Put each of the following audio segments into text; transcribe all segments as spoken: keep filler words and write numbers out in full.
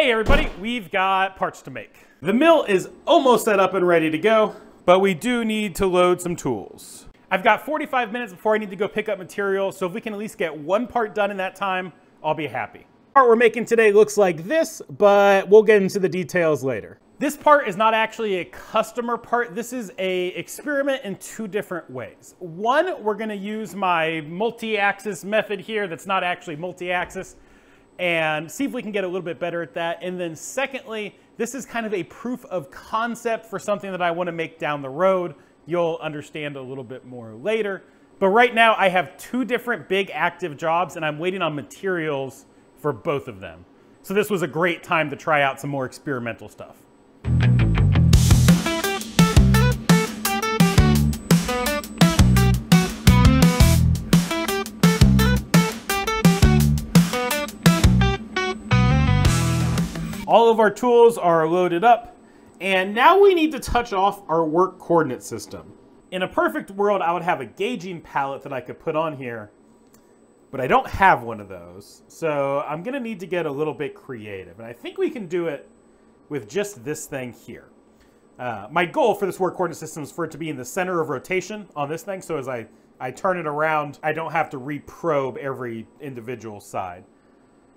Hey everybody, we've got parts to make. The mill is almost set up and ready to go, but we do need to load some tools. I've got forty-five minutes before I need to go pick up material, so if we can at least get one part done in that time, I'll be happy. The part we're making today looks like this, but we'll get into the details later. This part is not actually a customer part. This is a experiment in two different ways. One, we're gonna use my multi-axis method here that's not actually multi-axis and see if we can get a little bit better at that. And then secondly, this is kind of a proof of concept for something that I wanna make down the road. You'll understand a little bit more later. But right now I have two different big active jobs and I'm waiting on materials for both of them. So this was a great time to try out some more experimental stuff. All of our tools are loaded up, and now we need to touch off our work coordinate system. In a perfect world, I would have a gauging palette that I could put on here, but I don't have one of those. So I'm gonna need to get a little bit creative, and I think we can do it with just this thing here. Uh, my goal for this work coordinate system is for it to be in the center of rotation on this thing, so as I, I turn it around, I don't have to reprobe every individual side.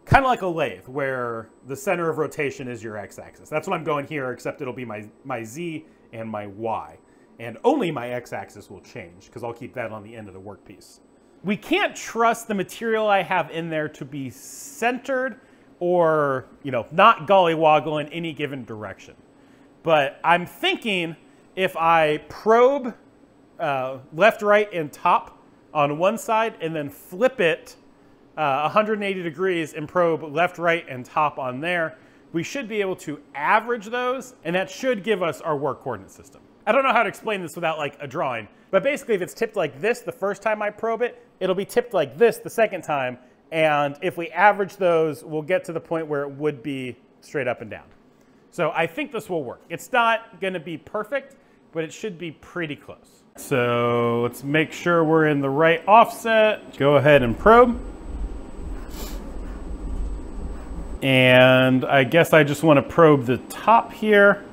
Kind of like a lathe where the center of rotation is your x-axis. That's what I'm going here, except it'll be my, my Z and my Y. And only my x-axis will change because I'll keep that on the end of the workpiece. We can't trust the material I have in there to be centered or, you know, not gollywoggle in any given direction. But I'm thinking if I probe uh, left, right, and top on one side and then flip it Uh, one hundred eighty degrees and probe left, right, and top on there. We should be able to average those, and that should give us our work coordinate system. I don't know how to explain this without like a drawing, but basically if it's tipped like this the first time I probe it, it'll be tipped like this the second time, and if we average those, we'll get to the point where it would be straight up and down. So I think this will work. It's not gonna be perfect, but it should be pretty close. So let's make sure we're in the right offset. Go ahead and probe. And I guess I just want to probe the top here.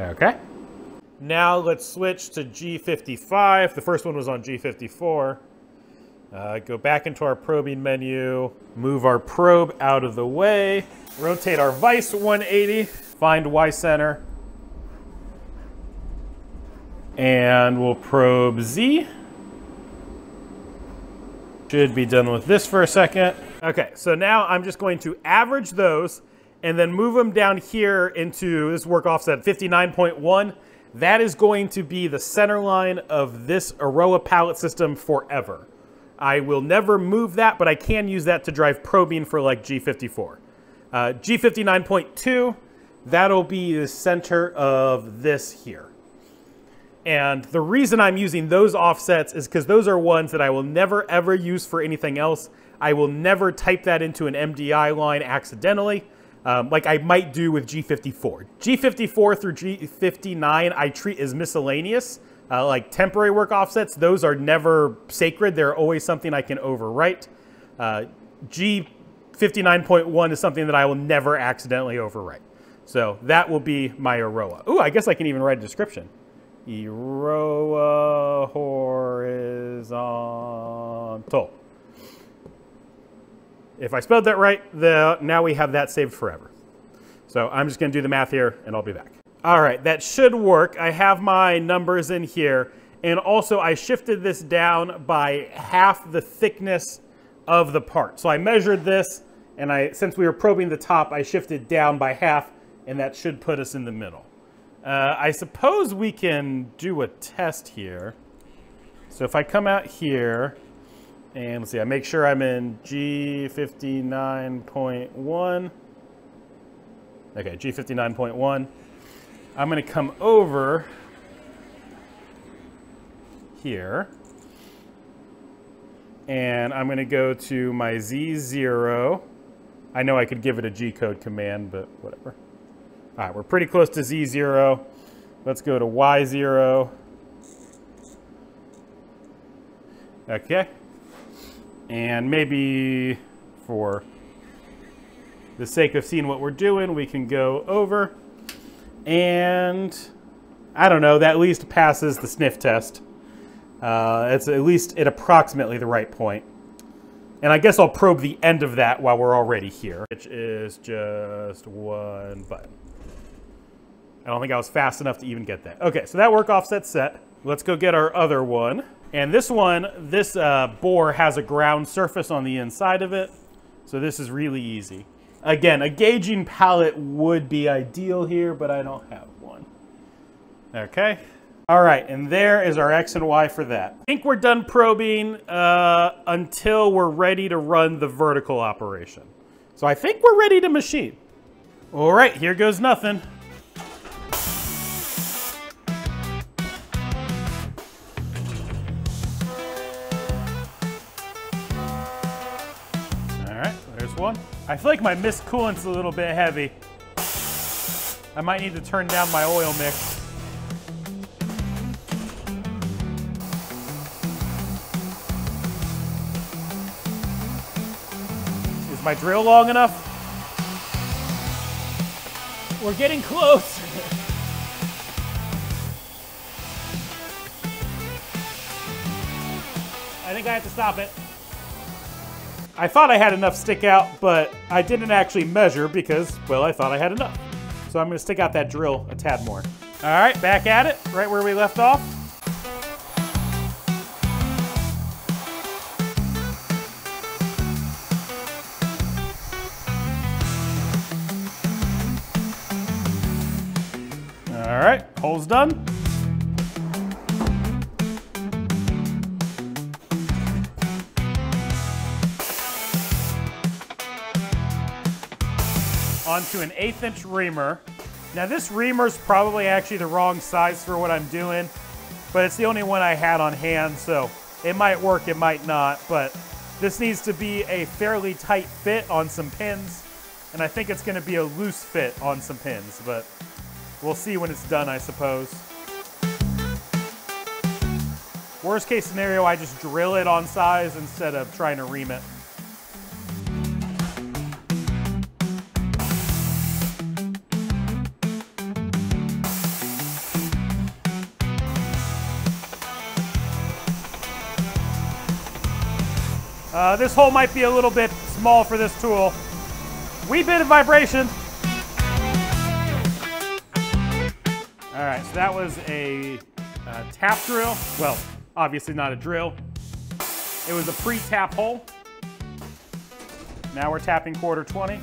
Okay. Now let's switch to G fifty-five. The first one was on G fifty-four. Uh, go back into our probing menu, move our probe out of the way, rotate our vise one eighty, find Y center, and we'll probe Z. Should be done with this for a second. Okay, so now I'm just going to average those and then move them down here into this work offset fifty-nine point one. That is going to be the center line of this EROWA palette system forever. I will never move that, but I can use that to drive probing for like G fifty-four. Uh, G fifty-nine point two, that'll be the center of this here. And the reason I'm using those offsets is because those are ones that I will never ever use for anything else. I will never type that into an M D I line accidentally, um, like I might do with G fifty-four. G fifty-four through G fifty-nine I treat as miscellaneous, uh, like temporary work offsets. Those are never sacred. They're always something I can overwrite. Uh, G fifty-nine point one is something that I will never accidentally overwrite. So that will be my EROWA. Ooh, I guess I can even write a description. EROWA horizontal. If I spelled that right, the, now we have that saved forever. So I'm just gonna do the math here and I'll be back. All right, that should work. I have my numbers in here. And also I shifted this down by half the thickness of the part. So I measured this and I, since we were probing the top, I shifted down by half and that should put us in the middle. Uh, I suppose we can do a test here. So if I come out here and let's see, I make sure I'm in G fifty-nine point one. Okay, G fifty-nine point one. I'm gonna come over here and I'm gonna go to my Z zero. I know I could give it a G code command, but whatever. All right, we're pretty close to Z zero. Let's go to Y zero. Okay. And maybe for the sake of seeing what we're doing, we can go over, and I don't know, that at least passes the sniff test. Uh, it's at least at approximately the right point. And I guess I'll probe the end of that while we're already here, which is just one button. I don't think I was fast enough to even get that. Okay, so that work offset set. Let's go get our other one. And this one, this uh, bore has a ground surface on the inside of it. So this is really easy. Again, a gauging palette would be ideal here, but I don't have one. Okay. All right, and there is our X and Y for that. I think we're done probing uh, until we're ready to run the vertical operation. So I think we're ready to machine. All right, here goes nothing. All right, there's one. I feel like my mist coolant's a little bit heavy. I might need to turn down my oil mix. My drill long enough? We're getting close. I think I have to stop it. I thought I had enough stick out, but I didn't actually measure because, well, I thought I had enough. So I'm gonna stick out that drill a tad more. All right, back at it, right where we left off. All right, hole's done. Onto an eighth inch reamer. Now this reamer's probably actually the wrong size for what I'm doing, but it's the only one I had on hand, so it might work, it might not, but this needs to be a fairly tight fit on some pins, and I think it's gonna be a loose fit on some pins, but we'll see when it's done, I suppose. Worst case scenario, I just drill it on size instead of trying to ream it. Uh, this hole might be a little bit small for this tool. Wee bit of vibration. All right, so that was a, a tap drill. Well, obviously not a drill. It was a pre-tap hole. Now we're tapping quarter twenty.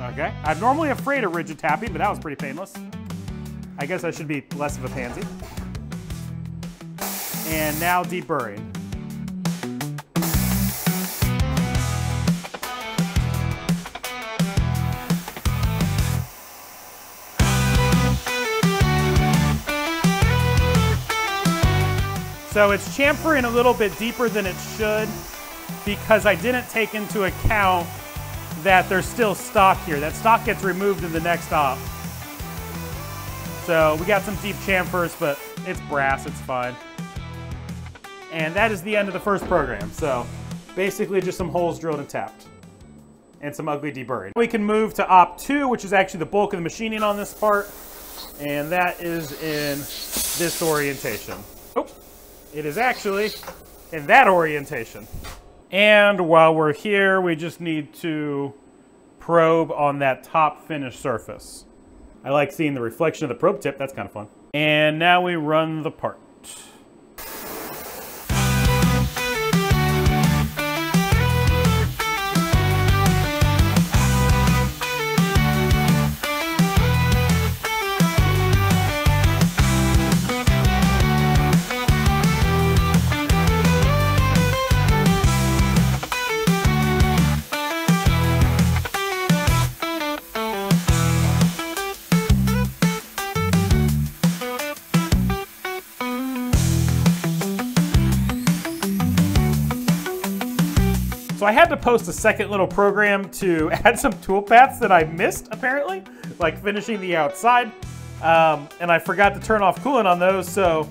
Okay, I'm normally afraid of rigid tapping, but that was pretty painless. I guess I should be less of a pansy. And now deep burying. So it's chamfering a little bit deeper than it should because I didn't take into account that there's still stock here. That stock gets removed in the next op. So we got some deep chamfers, but it's brass, it's fine. And that is the end of the first program. So basically just some holes drilled and tapped and some ugly deburring. We can move to op two, which is actually the bulk of the machining on this part. And that is in this orientation. Oh. It is actually in that orientation. And while we're here, we just need to probe on that top finish surface. I like seeing the reflection of the probe tip, that's kind of fun. And now we run the part. So I had to post a second little program to add some toolpaths that I missed, apparently, like finishing the outside. Um, and I forgot to turn off coolant on those, so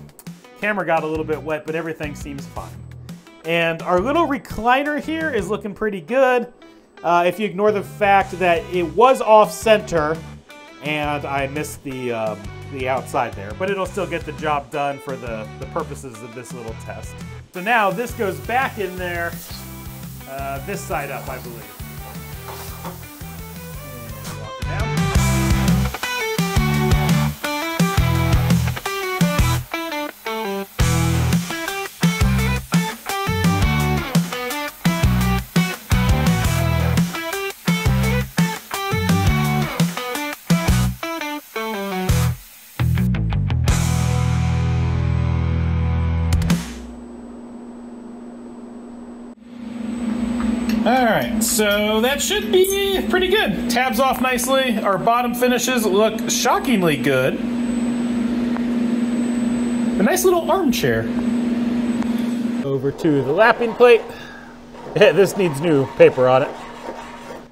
Camera got a little bit wet, but everything seems fine. And our little recliner here is looking pretty good. Uh, if you ignore the fact that it was off center and I missed the, um, the outside there, but it'll still get the job done for the, the purposes of this little test. So now this goes back in there, uh, this side up, I believe. Alright, so that should be pretty good. Tabs off nicely. Our bottom finishes look shockingly good. A nice little armchair. Over to the lapping plate. Yeah, this needs new paper on it.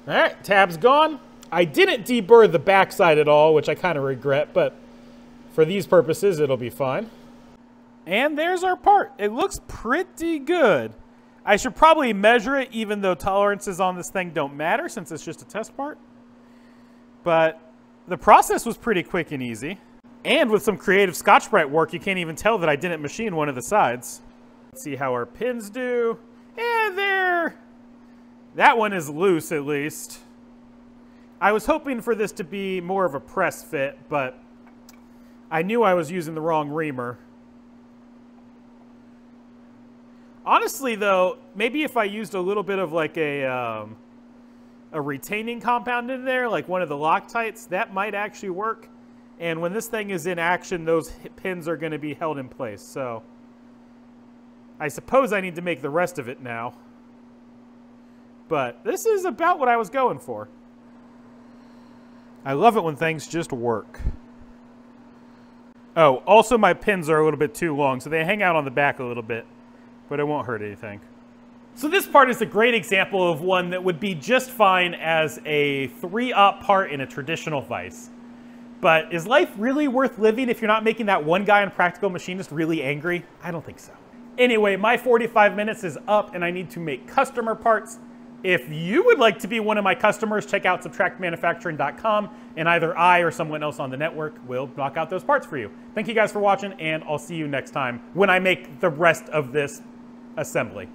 Alright, tab's gone. I didn't deburr the backside at all, which I kind of regret, but for these purposes, it'll be fine. And there's our part. It looks pretty good. I should probably measure it, even though tolerances on this thing don't matter since it's just a test part. But the process was pretty quick and easy. And with some creative Scotch-Brite work, you can't even tell that I didn't machine one of the sides. Let's see how our pins do. And there! That one is loose, at least. I was hoping for this to be more of a press fit, but I knew I was using the wrong reamer. Honestly, though, maybe if I used a little bit of like a, um, a retaining compound in there, like one of the Loctites, that might actually work. And when this thing is in action, those pins are going to be held in place. So I suppose I need to make the rest of it now. But this is about what I was going for. I love it when things just work. Oh, also my pins are a little bit too long, so they hang out on the back a little bit. But it won't hurt anything. So this part is a great example of one that would be just fine as a three-aught part in a traditional vise. But is life really worth living if you're not making that one guy on Practical Machinist really angry? I don't think so. Anyway, my forty-five minutes is up and I need to make customer parts. If you would like to be one of my customers, check out Subtract Manufacturing dot com and either I or someone else on the network will knock out those parts for you. Thank you guys for watching, and I'll see you next time when I make the rest of this assembly.